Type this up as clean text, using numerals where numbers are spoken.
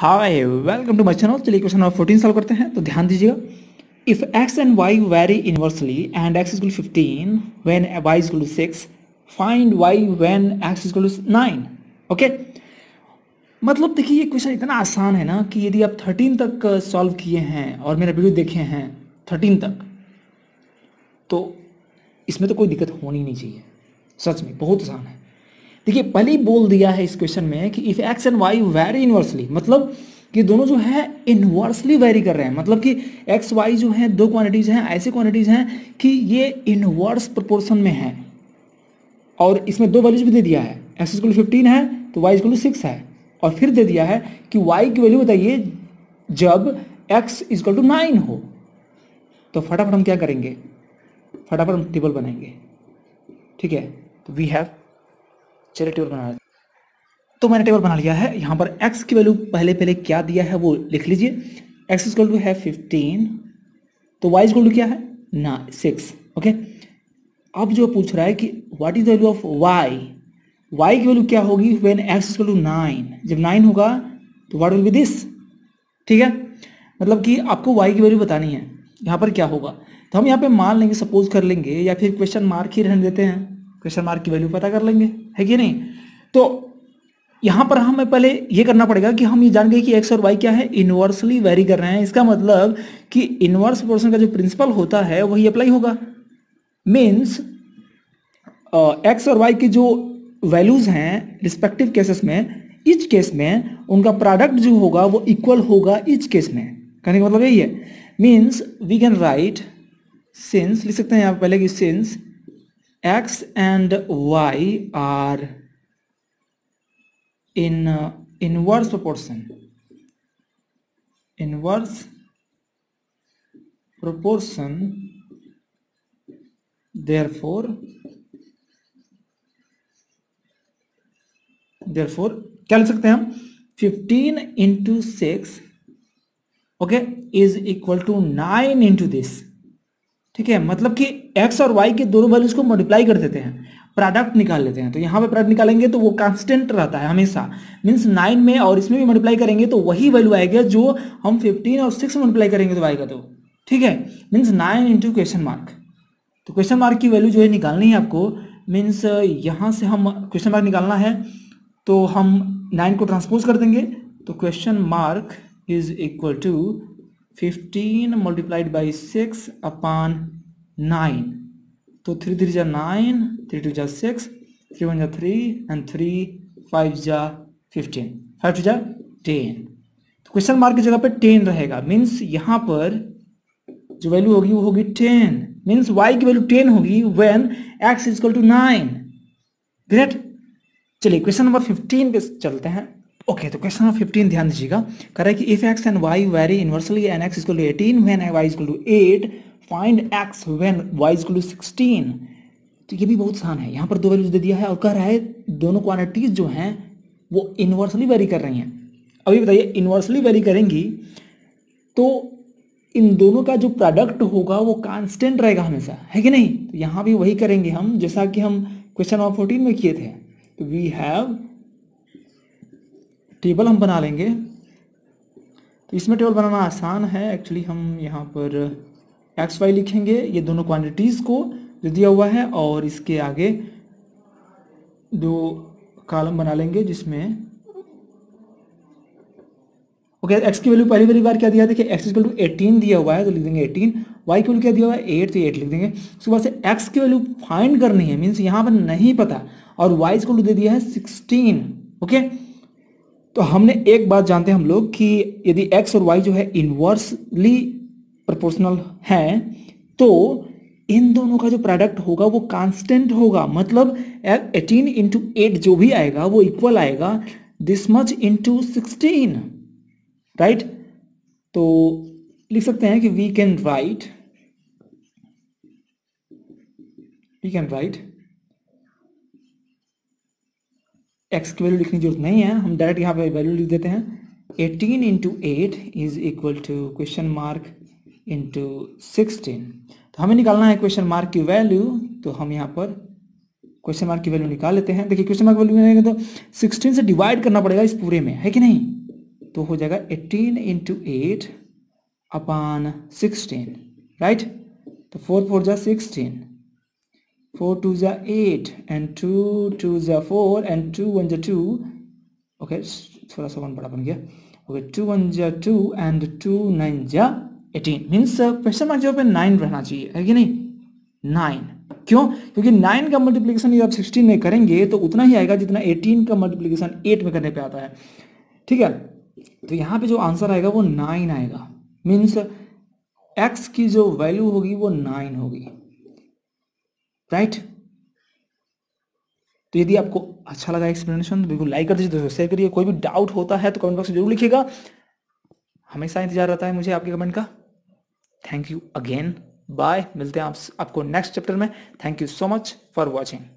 Hi welcome to my channel. चलिए question number 14 solve करते हैं। तो ध्यान दीजिएगा, if x and y vary inversely and x is equal to 15 when y is equal to 6, find y when x is equal to 9। Okay, मतलब देखिए ये question इतना आसान है ना कि यदि आप 13 तक सॉल्व किए हैं और मेरा वीडियो देखे हैं 13 तक, तो इसमें तो कोई दिक्कत होनी नहीं चाहिए। सच में बहुत आसान है। देखिए पहले ही बोल दिया है इस क्वेश्चन में कि if x and y vary inversely, मतलब कि दोनों जो है इनवर्सली वेरी कर रहे हैं, मतलब कि एक्स वाई जो है दो क्वांटिटीज हैं, ऐसे क्वांटिटीज हैं कि ये इनवर्स प्रोपोर्शन में है। और इसमें दो वैल्यूज भी दे दिया है, एक्स इक्वल टू 15 है तो वाई इक्वल टू 6 है, और फिर दे दिया है कि वाई की वैल्यू बताइए जब एक्स इक्वल टू 9 हो। तो फटाफट हम क्या करेंगे, फटाफट हम टेबल बनाएंगे। ठीक है, तो वी हैव, चलिए टेबल बना। तो मैंने टेबल बना लिया है। यहाँ पर x की वैल्यू पहले पहले क्या दिया है वो लिख लीजिए। x इक्वल टू है 15 तो y इक्वल टू क्या है ना 6। ओके, अब जो पूछ रहा है कि what is the value of y, y की वैल्यू क्या होगी व्हेन x इक्वल टू 9, जब 9 होगा तो व्हाट विल बी दिस। ठीक है, मतलब कि आपको y की वैल्यू बतानी है। यहाँ पर क्या होगा तो हम यहाँ पे मान लेंगे, सपोज कर लेंगे, या फिर क्वेश्चन मार्क ही रहने देते हैं, क्वेश्चन मार्क की वैल्यू पता कर लेंगे, है कि नहीं। तो यहाँ पर हमें पहले ये करना पड़ेगा कि हम ये जान गए कि एक्स और वाई क्या है इन्वर्सली वेरी कर रहे हैं। इसका मतलब कि इन्वर्स प्रोपोर्शन का जो प्रिंसिपल होता है वही अप्लाई होगा। मीन्स एक्स और वाई की जो वैल्यूज हैं रिस्पेक्टिव केसेस में, इच केस में उनका प्रोडक्ट जो होगा वो इक्वल होगा इच केस में। कहने का मतलब यही है। Means we can write since, लिख सकते हैं यहाँ पहले कि since x and y are in inverse proportion, therefore क्या लिख सकते हैं हम 15 into 6 okay is equal to 9 into this। ठीक है, मतलब कि x और y के दोनों वैल्यूज को मल्टीप्लाई कर देते हैं, प्रोडक्ट निकाल लेते हैं। तो यहाँ पे प्रोडक्ट निकालेंगे तो वो कांस्टेंट रहता है हमेशा। मीन्स 9 में और इसमें भी मल्टीप्लाई करेंगे तो वही वैल्यू आएगा जो हम 15 और 6 में मल्टीप्लाई करेंगे तो आएगा। तो ठीक है, मीन्स 9 इंटू क्वेश्चन मार्क। तो क्वेश्चन मार्क की वैल्यू जो है निकालनी है आपको। मीन्स यहाँ से हम क्वेश्चन मार्क निकालना है तो हम 9 को ट्रांसपोज कर देंगे। तो question mark is equal to 15 multiplied by 6 upon 9। तो 3 3 जा 9, 3 2 जा 6, 3 1 जा 3 एंड 3 5 जा 15, 5 2 जा 10। तो क्वेश्चन मार्क की जगह पे 10 रहेगा। मीन्स यहाँ पर जो वैल्यू होगी वो होगी 10। मीन्स y की वैल्यू 10 होगी when x is equal to 9। Great, चलिए क्वेश्चन नंबर 15 पे चलते हैं। ओके तो क्वेश्चन नंबर 15 ध्यान दीजिएगा, कह रहा है कि if x and y vary inversely and x equal to 18 when y equal to 8, find x when y equal to 16। तो ये भी बहुत आसान है। यहाँ पर दो वैल्यूज दे दिया है और कह रहा है दोनों क्वांटिटीज जो हैं वो इनवर्सली वेरी कर रही हैं। अभी बताइए इनवर्सली वेरी करेंगी तो इन दोनों का जो प्रोडक्ट होगा वो कांस्टेंट रहेगा हमेशा, है कि नहीं। तो यहाँ भी वही करेंगे हम जैसा कि हम क्वेश्चन नंबर 14 में किए थे। तो वी हैव, टेबल हम बना लेंगे। तो इसमें टेबल बनाना आसान है एक्चुअली। हम यहाँ पर एक्स वाई लिखेंगे, ये दोनों क्वांटिटीज़ को जो दिया हुआ है, और इसके आगे दो कॉलम बना लेंगे जिसमें ओके एक्स की वैल्यू पहली बार क्या दिया है, देखिए एक्स इक्वल टू 18 दिया हुआ है तो लिख देंगे 18। वाई की वैल्यू क्या दिया हुआ है 8 तो 8 लिख देंगे। उसके बाद से एक्स की वैल्यू फाइंड करनी है, मीन्स यहाँ पर नहीं पता, और वाई इक्वल टू दे दिया है 16। ओके, तो हमने एक बात जानते हैं हम लोग कि यदि x और y जो है इनवर्सली प्रोपोर्शनल हैं तो इन दोनों का जो प्रोडक्ट होगा वो कांस्टेंट होगा। मतलब 18 इंटू 8 जो भी आएगा वो इक्वल आएगा दिस मच इंटू 16, राइट। तो लिख सकते हैं कि वी कैन राइट एक्स की वैल्यू लिखने की जरूरत नहीं है, हम डायरेक्ट यहाँ पे वैल्यू लिख देते हैं। 18 into 8 is equal to question mark into 16। तो हमें निकालना है क्वेश्चन मार्क की वैल्यू, तो हम यहाँ पर क्वेश्चन मार्क की वैल्यू निकाल लेते हैं। देखिए क्वेश्चन मार्क वैल्यू तो 16 से डिवाइड करना पड़ेगा इस पूरे में, है कि नहीं। तो हो जाएगा 18 into 8 अपान 16, राइट। तो 4 4 जा 16, 4 2 जा 8 एंड 2 2 जा 4 एंड 2 1 जा 2, ओके थोड़ा सा वन बड़ा बन गया, ओके 2 1 जा 2 एंड 2 9 जा 18। मीन्स क्वेश्चन मार्क जो पे 9 रहना चाहिए, है कि नहीं? 9 क्यों? क्योंकि 9 का मल्टीप्लिकेशन यदि आप 16 में करेंगे तो उतना ही आएगा जितना 18 का मल्टीप्लिकेशन 8 में करने पे आता है, ठीक है। तो यहाँ पे जो आंसर आएगा वो 9 आएगा, मीन्स x की जो वैल्यू होगी वो 9 होगी, राइट। तो यदि आपको अच्छा लगा एक्सप्लेनेशन तो बिल्कुल लाइक कर दीजिए, दोस्तों शेयर करिए। कोई भी डाउट होता है तो कमेंट बॉक्स में जरूर लिखिएगा, हमेशा इंतजार रहता है मुझे आपके कमेंट का। थैंक यू अगेन, बाय, मिलते हैं आपको नेक्स्ट चैप्टर में। Thank you so much for watching.